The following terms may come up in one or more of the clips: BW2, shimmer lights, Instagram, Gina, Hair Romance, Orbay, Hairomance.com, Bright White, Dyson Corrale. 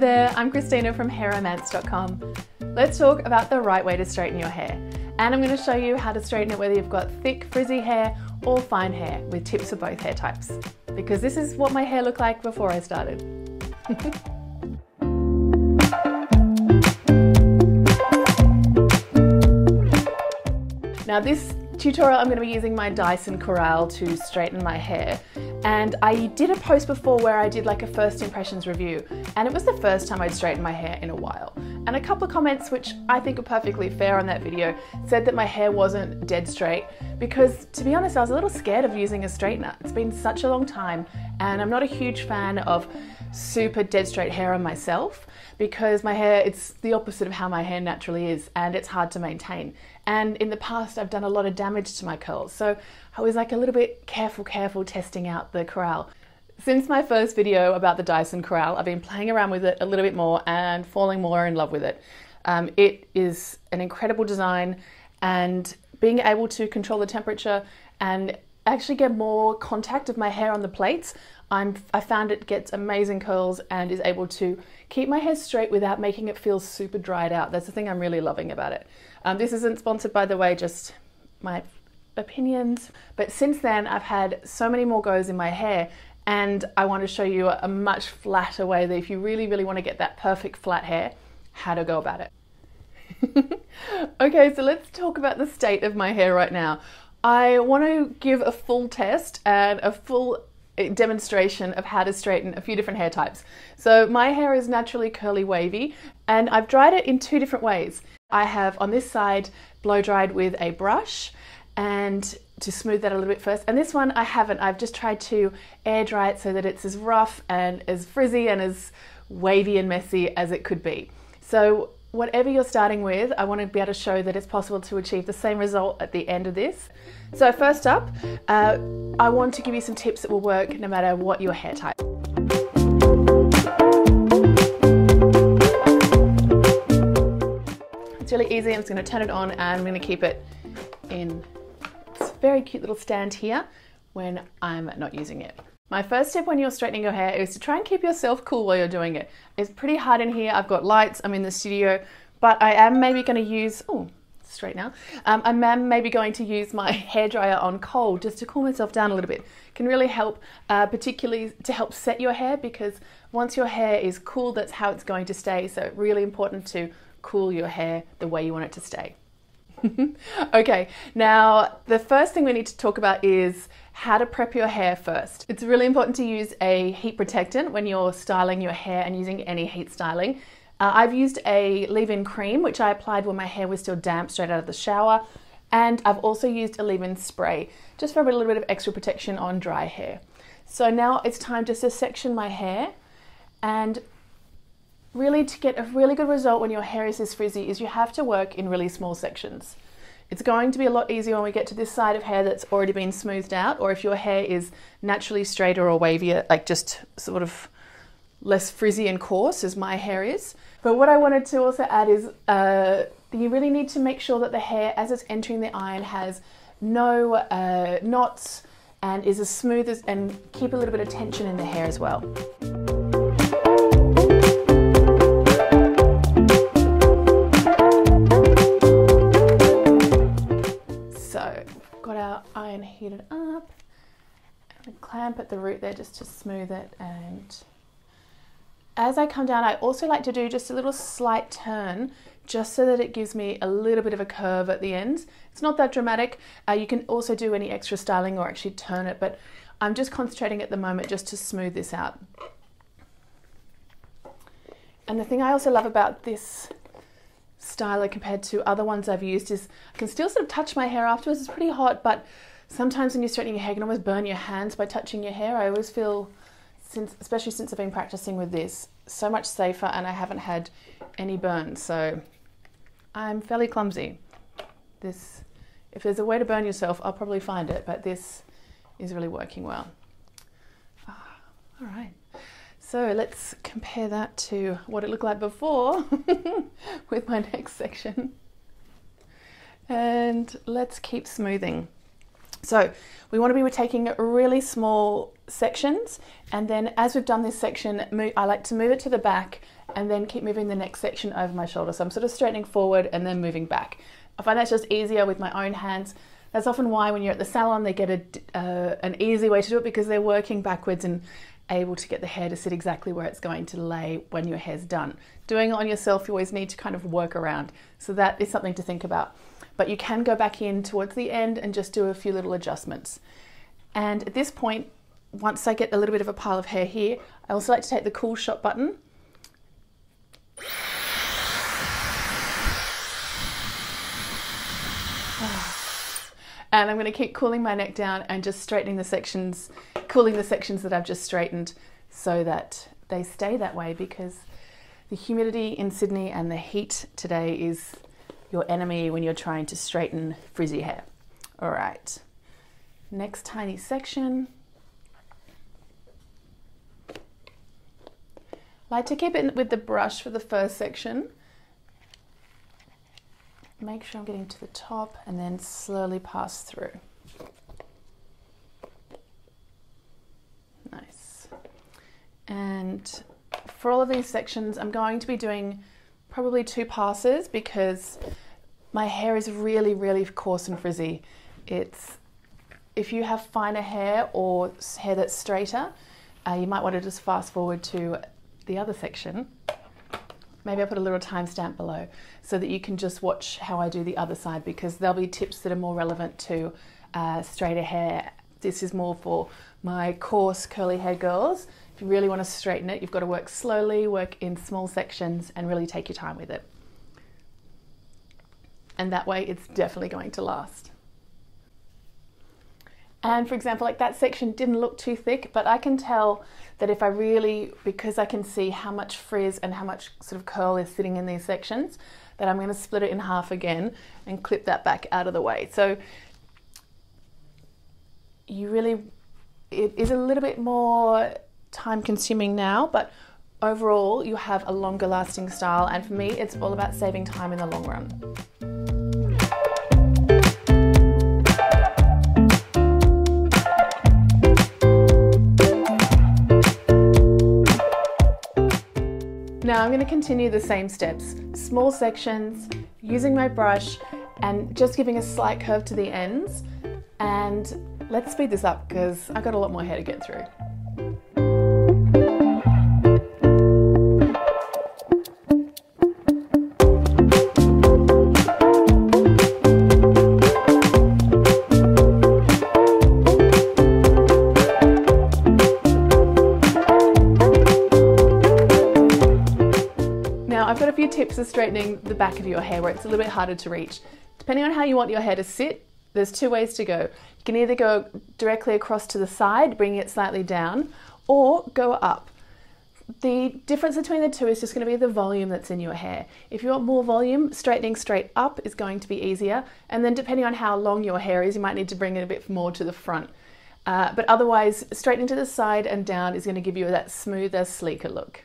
there, I'm Christina from Hairomance.com. Let's talk about the right way to straighten your hair. And I'm going to show you how to straighten it whether you've got thick, frizzy hair or fine hair, with tips for both hair types. Because this is what my hair looked like before I started. Now this tutorial I'm going to be using my Dyson Corrale to straighten my hair, and I did a post before where I did like a first impressions review, and it was the first time I'd straightened my hair in a while, and a couple of comments, which I think are perfectly fair on that video, said that my hair wasn't dead straight, because to be honest I was a little scared of using a straightener. It's been such a long time and I'm not a huge fan of super dead straight hair on myself, because my hair, it's the opposite of how my hair naturally is, and it's hard to maintain. And in the past I've done a lot of damage to my curls, so I was like a little bit careful testing out the Corrale. Since my first video about the Dyson Corrale, I've been playing around with it a little bit more and falling more in love with it. It is an incredible design, and being able to control the temperature and actually get more contact of my hair on the plates, I found it gets amazing curls and is able to keep my hair straight without making it feel super dried out. That's the thing I'm really loving about it. This isn't sponsored, by the way, just my opinions. But since then I've had so many more goes in my hair, and I want to show you a much flatter way that if you really want to get that perfect flat hair, how to go about it. Okay, so let's talk about the state of my hair right now. I want to give a full test and a full demonstration of how to straighten a few different hair types. So my hair is naturally curly wavy, and I've dried it in two different ways. I have on this side blow dried with a brush and to smooth that a little bit first, and this one I haven't. I've just tried to air dry it so that it's as rough and as frizzy and as wavy and messy as it could be. So whatever you're starting with, I want to be able to show that it's possible to achieve the same result at the end of this. So first up, I want to give you some tips that will work no matter what your hair type. It's really easy. I'm just going to turn it on and I'm going to keep it in this very cute little stand here when I'm not using it. My first tip when you're straightening your hair is to try and keep yourself cool while you're doing it. It's pretty hot in here, I've got lights, I'm in the studio, but I am maybe going to use, oh, straight now, I am maybe going to use my hairdryer on cold just to cool myself down a little bit. It can really help, particularly to help set your hair, because once your hair is cool, that's how it's going to stay, so really important to cool your hair the way you want it to stay. Okay, now the first thing we need to talk about is how to prep your hair first. It's really important to use a heat protectant when you're styling your hair and using any heat styling. I've used a leave-in cream, which I applied when my hair was still damp straight out of the shower, and I've also used a leave-in spray just for a little bit of extra protection on dry hair. So now it's time just to section my hair, and really, to get a really good result when your hair is this frizzy, is you have to work in really small sections. It's going to be a lot easier when we get to this side of hair that's already been smoothed out, or if your hair is naturally straighter or wavier, like just sort of less frizzy and coarse as my hair is. But what I wanted to also add is you really need to make sure that the hair, as it's entering the iron, has no knots and is as smooth as, and keep a little bit of tension in the hair as well. Iron heated up, and clamp at the root there just to smooth it. And as I come down, I also like to do just a little slight turn just so that it gives me a little bit of a curve at the end. It's not that dramatic. You can also do any extra styling or actually turn it, but I'm just concentrating at the moment just to smooth this out. And the thing I also love about this styler compared to other ones I've used is I can still sort of touch my hair afterwards. It's pretty hot, but sometimes when you're straightening your hair, you can almost burn your hands by touching your hair. I always feel, especially since I've been practicing with this, so much safer, and I haven't had any burns. So I'm fairly clumsy. This, if there's a way to burn yourself, I'll probably find it, but this is really working well. All right. So let's compare that to what it looked like before with my next section. And let's keep smoothing. So we want to be taking really small sections, and then as we've done this section, I like to move it to the back and then keep moving the next section over my shoulder. So I'm sort of straightening forward and then moving back. I find that's just easier with my own hands. That's often why when you're at the salon they get an easy way to do it, because they're working backwards and able to get the hair to sit exactly where it's going to lay when your hair's done. Doing it on yourself, you always need to kind of work around. So that is something to think about. But you can go back in towards the end and just do a few little adjustments. And at this point, once I get a little bit of a pile of hair here, I also like to take the cool shot button and I'm going to keep cooling my neck down and just straightening the sections, cooling the sections that I've just straightened so that they stay that way, because the humidity in Sydney and the heat today is your enemy when you're trying to straighten frizzy hair. All right, next tiny section. I like to keep it with the brush for the first section. Make sure I'm getting to the top and then slowly pass through. Nice. And for all of these sections, I'm going to be doing probably two passes, because my hair is really, really coarse and frizzy. If you have finer hair or hair that's straighter, you might want to just fast forward to the other section. Maybe I'll put a little timestamp below so that you can just watch how I do the other side, because there'll be tips that are more relevant to straighter hair. This is more for my coarse curly hair girls. If you really want to straighten it, you've got to work slowly, work in small sections and really take your time with it. And that way it's definitely going to last. And for example, like that section didn't look too thick, but I can tell that if I really, because I can see how much frizz and how much sort of curl is sitting in these sections, that I'm going to split it in half again and clip that back out of the way. So you really, it is a little bit more time consuming now, but overall you have a longer lasting style. And for me, it's all about saving time in the long run. Now I'm going to continue the same steps, small sections, using my brush and just giving a slight curve to the ends, and let's speed this up because I've got a lot more hair to get through. Tips are straightening the back of your hair where it's a little bit harder to reach. Depending on how you want your hair to sit, there's two ways to go. You can either go directly across to the side, bringing it slightly down, or go up. The difference between the two is just going to be the volume that's in your hair. If you want more volume, straightening straight up is going to be easier, and then depending on how long your hair is, you might need to bring it a bit more to the front. But otherwise, straightening to the side and down is going to give you that smoother, sleeker look.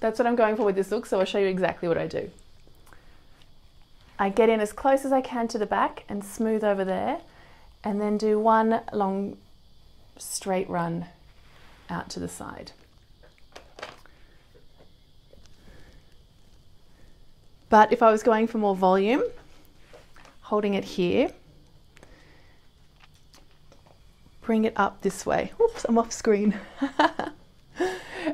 That's what I'm going for with this look, so I'll show you exactly what I do. I get in as close as I can to the back and smooth over there, and then do one long straight run out to the side. But if I was going for more volume, holding it here, bring it up this way. Oops, I'm off screen.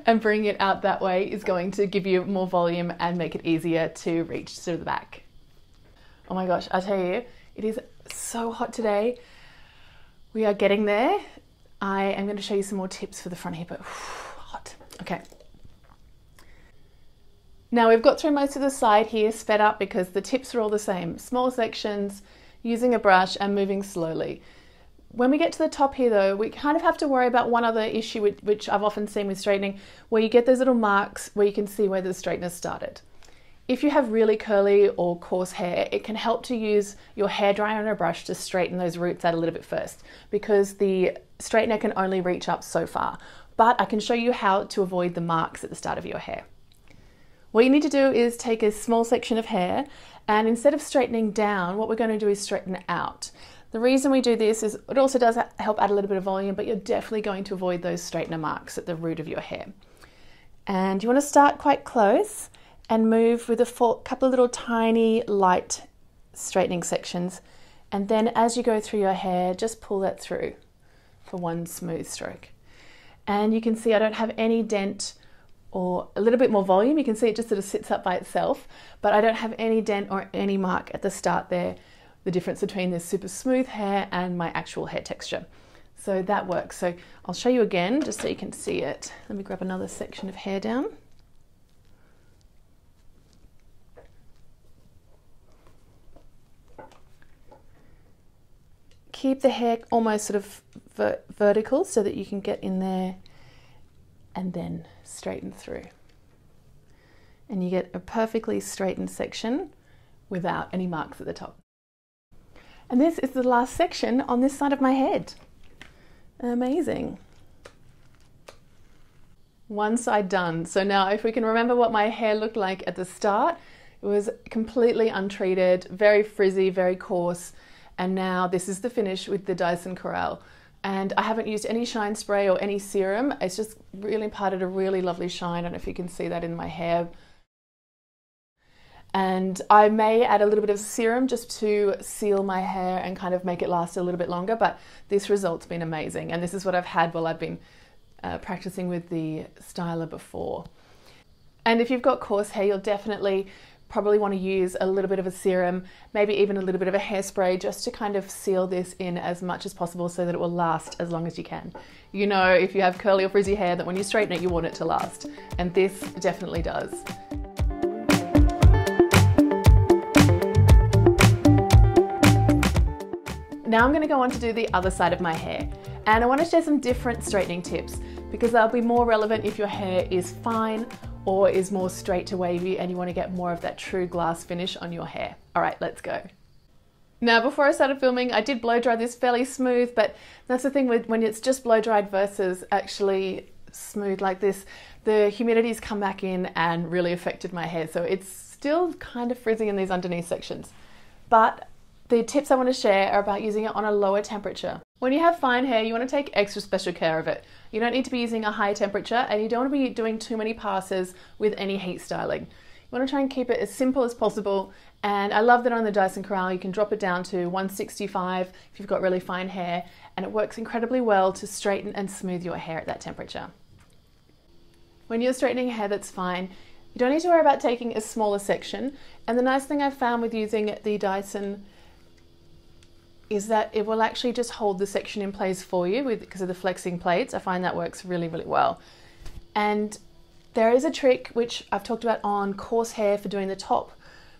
And bringing it out that way is going to give you more volume and make it easier to reach to the back. Oh my gosh, I tell you, it is so hot today. We are getting there. I am going to show you some more tips for the front here, but hot. Okay. Now we've got through most of the side here, sped up because the tips are all the same. Small sections, using a brush and moving slowly. When we get to the top here though, we kind of have to worry about one other issue which I've often seen with straightening, where you get those little marks where you can see where the straightness started. If you have really curly or coarse hair, it can help to use your hairdryer and a brush to straighten those roots out a little bit first, because the straightener can only reach up so far. But I can show you how to avoid the marks at the start of your hair. What you need to do is take a small section of hair, and instead of straightening down, what we're going to do is straighten out. The reason we do this is it also does help add a little bit of volume, but you're definitely going to avoid those straightener marks at the root of your hair. And you want to start quite close and move with a couple of little tiny light straightening sections, and then as you go through your hair, just pull that through for one smooth stroke. And you can see I don't have any dent or a little bit more volume. You can see it just sort of sits up by itself, but I don't have any dent or any mark at the start there. The difference between this super smooth hair and my actual hair texture. So that works. So I'll show you again just so you can see it. Let me grab another section of hair down. Keep the hair almost sort of vertical so that you can get in there and then straighten through. And you get a perfectly straightened section without any marks at the top. And this is the last section on this side of my head. Amazing. One side done. So now if we can remember what my hair looked like at the start, it was completely untreated, very frizzy, very coarse. And now this is the finish with the Dyson Corrale. And I haven't used any shine spray or any serum. It's just really imparted a really lovely shine. I don't know if you can see that in my hair. And I may add a little bit of serum just to seal my hair and kind of make it last a little bit longer, but this result's been amazing. And this is what I've had while I've been practicing with the styler before. And if you've got coarse hair, you'll definitely probably want to use a little bit of a serum, maybe even a little bit of a hairspray, just to kind of seal this in as much as possible so that it will last as long as you can. You know, if you have curly or frizzy hair, that when you straighten it, you want it to last. And this definitely does. Now I'm going to go on to do the other side of my hair. And I want to share some different straightening tips because they'll be more relevant if your hair is fine or is more straight to wavy and you want to get more of that true glass finish on your hair. All right, let's go. Now, before I started filming, I did blow dry this fairly smooth, but that's the thing with when it's just blow dried versus actually smooth like this, the humidity's come back in and really affected my hair. So it's still kind of frizzy in these underneath sections. But the tips I want to share are about using it on a lower temperature. When you have fine hair, you want to take extra special care of it. You don't need to be using a high temperature and you don't want to be doing too many passes with any heat styling. You want to try and keep it as simple as possible. And I love that on the Dyson Corrale, you can drop it down to 165 if you've got really fine hair, and it works incredibly well to straighten and smooth your hair at that temperature. When you're straightening hair that's fine, you don't need to worry about taking a smaller section. And the nice thing I've found with using the Dyson is that it will actually just hold the section in place for you because of the flexing plates. I find that works really, really well. And there is a trick which I've talked about on coarse hair for doing the top,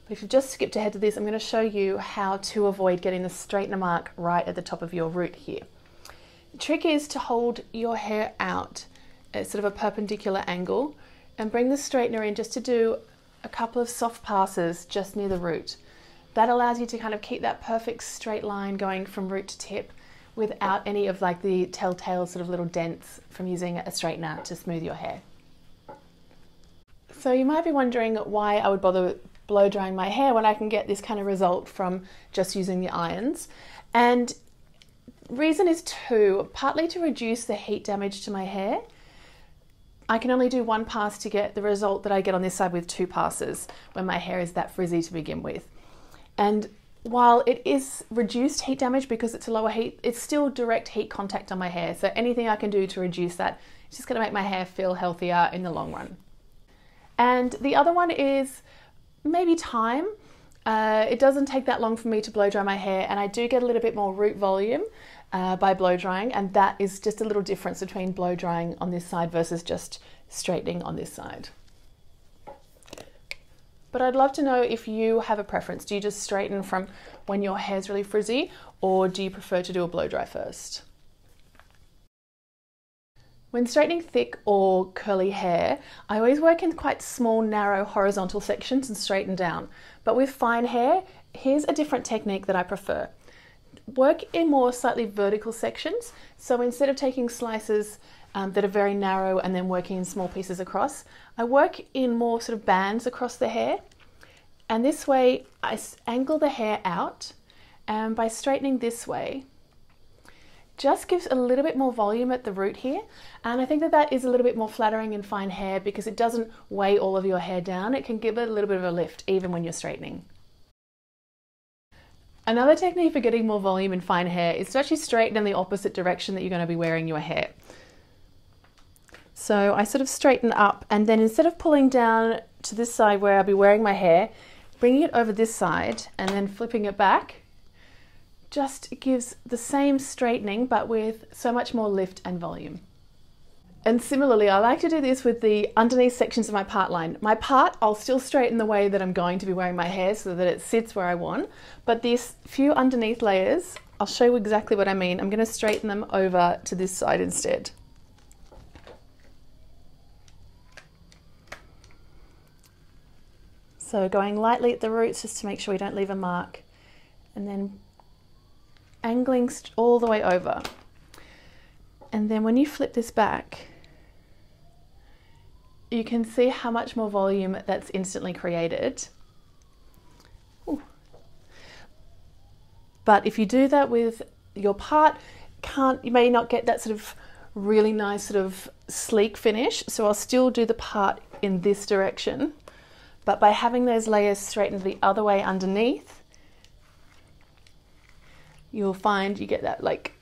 but if you've just skipped ahead to this, I'm going to show you how to avoid getting the straightener mark right at the top of your root here. The trick is to hold your hair out at sort of a perpendicular angle and bring the straightener in just to do a couple of soft passes just near the root. That allows you to kind of keep that perfect straight line going from root to tip without any of like the telltale sort of little dents from using a straightener to smooth your hair. So you might be wondering why I would bother blow drying my hair when I can get this kind of result from just using the irons. And reason is two, partly to reduce the heat damage to my hair. I can only do one pass to get the result that I get on this side with two passes when my hair is that frizzy to begin with. And while it is reduced heat damage because it's a lower heat, it's still direct heat contact on my hair. So anything I can do to reduce that is just going to make my hair feel healthier in the long run. And the other one is maybe time. It doesn't take that long for me to blow dry my hair, and I do get a little bit more root volume by blow drying, and that is just a little difference between blow drying on this side versus just straightening on this side. But I'd love to know if you have a preference. Do you just straighten from when your hair's really frizzy, or do you prefer to do a blow dry first? When straightening thick or curly hair, I always work in quite small, narrow, horizontal sections and straighten down. But with fine hair, here's a different technique that I prefer. Work in more slightly vertical sections. So instead of taking slices that are very narrow and then working in small pieces across. I work in more sort of bands across the hair, and this way I angle the hair out, and by straightening this way just gives a little bit more volume at the root here, and I think that that is a little bit more flattering in fine hair because it doesn't weigh all of your hair down. It can give it a little bit of a lift even when you're straightening. Another technique for getting more volume in fine hair is to actually straighten in the opposite direction that you're going to be wearing your hair. So I sort of straighten up, and then instead of pulling down to this side where I'll be wearing my hair, bringing it over this side and then flipping it back just gives the same straightening but with so much more lift and volume. And similarly, I like to do this with the underneath sections of my part line. My part, I'll still straighten the way that I'm going to be wearing my hair so that it sits where I want, but these few underneath layers, I'll show you exactly what I mean. I'm going to straighten them over to this side instead. So going lightly at the roots just to make sure we don't leave a mark, and then angling all the way over. And then when you flip this back, you can see how much more volume that's instantly created. Ooh. But if you do that with your part, you may not get that sort of really nice sort of sleek finish, so I'll still do the part in this direction, but by having those layers straightened the other way underneath, you'll find you get that like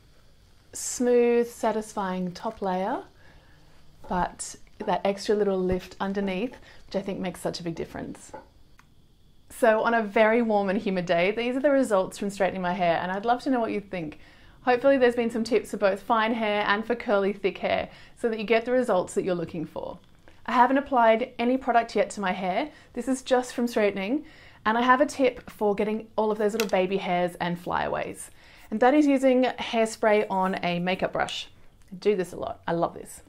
smooth, satisfying top layer, but that extra little lift underneath, which I think makes such a big difference. So on a very warm and humid day, these are the results from straightening my hair, and I'd love to know what you think. Hopefully there's been some tips for both fine hair and for curly, thick hair so that you get the results that you're looking for. I haven't applied any product yet to my hair. This is just from straightening, and I have a tip for getting all of those little baby hairs and flyaways, and that is using hairspray on a makeup brush. I do this a lot. I love this.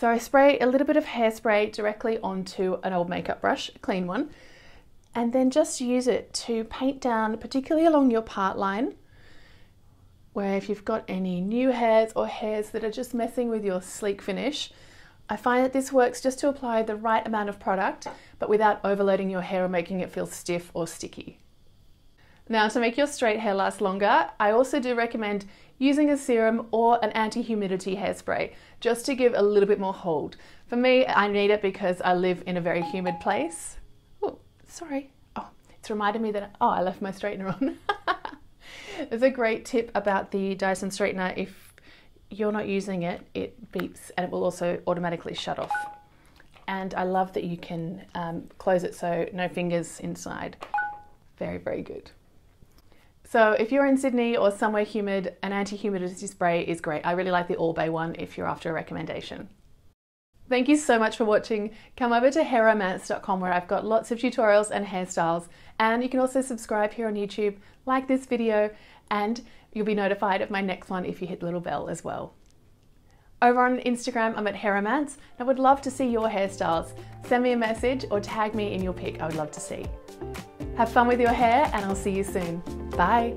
So I spray a little bit of hairspray directly onto an old makeup brush, a clean one, and then just use it to paint down, particularly along your part line, where if you've got any new hairs or hairs that are just messing with your sleek finish, I find that this works just to apply the right amount of product, but without overloading your hair or making it feel stiff or sticky. Now, to make your straight hair last longer, I also do recommend using a serum or an anti-humidity hairspray, just to give a little bit more hold. For me, I need it because I live in a very humid place. Oh, sorry. Oh, it's reminded me that, I left my straightener on. There's a great tip about the Dyson straightener. If you're not using it, it beeps and it will also automatically shut off. And I love that you can close it so no fingers inside. Very, very good. So if you're in Sydney or somewhere humid, an anti-humidity spray is great. I really like the Orbay one if you're after a recommendation. Thank you so much for watching. Come over to Hairomance.com where I've got lots of tutorials and hairstyles, and you can also subscribe here on YouTube, like this video, and you'll be notified of my next one if you hit the little bell as well. Over on Instagram, I'm at Hair Romance, and I would love to see your hairstyles. Send me a message or tag me in your pic. I would love to see. Have fun with your hair, and I'll see you soon. Bye.